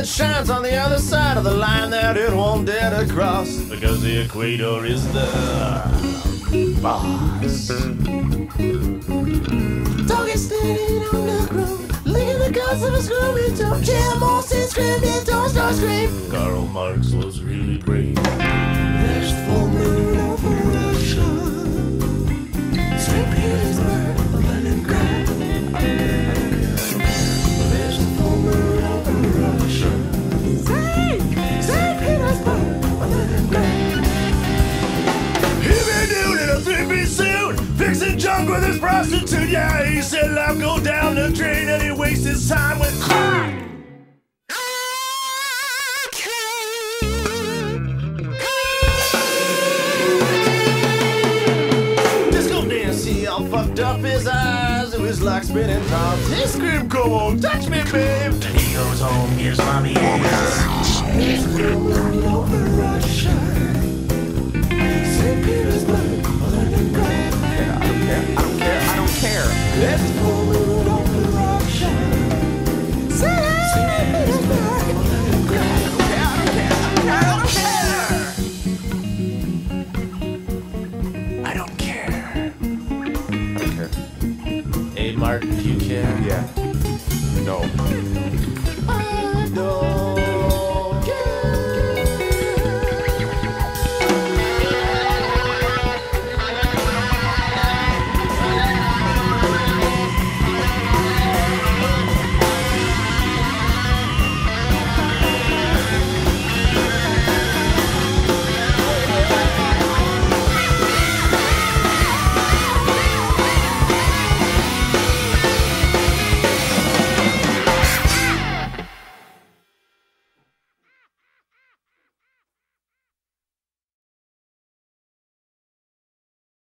that shines on the other side of the line that it won't dare to cross, because the equator is the boss. Dog is standing on the groove, licking the guts of a screaming toe. Jam all since screaming, don't start screaming. Karl Marx was really brave. There's full moon over Russia, St. Petersburg, Leningrad. There's a full moon over Russia, St. Petersburg, Leningrad. He'll be nude in a three-piece suit, fixing junk with his prostitute. Yeah, he said life go down the drain, and he wastes his time with crack. Fucked up his eyes, it was like spinning tops. He screamed, "Go on, touch me, babe!" Then he goes home, here's mommy. He's going over Russia.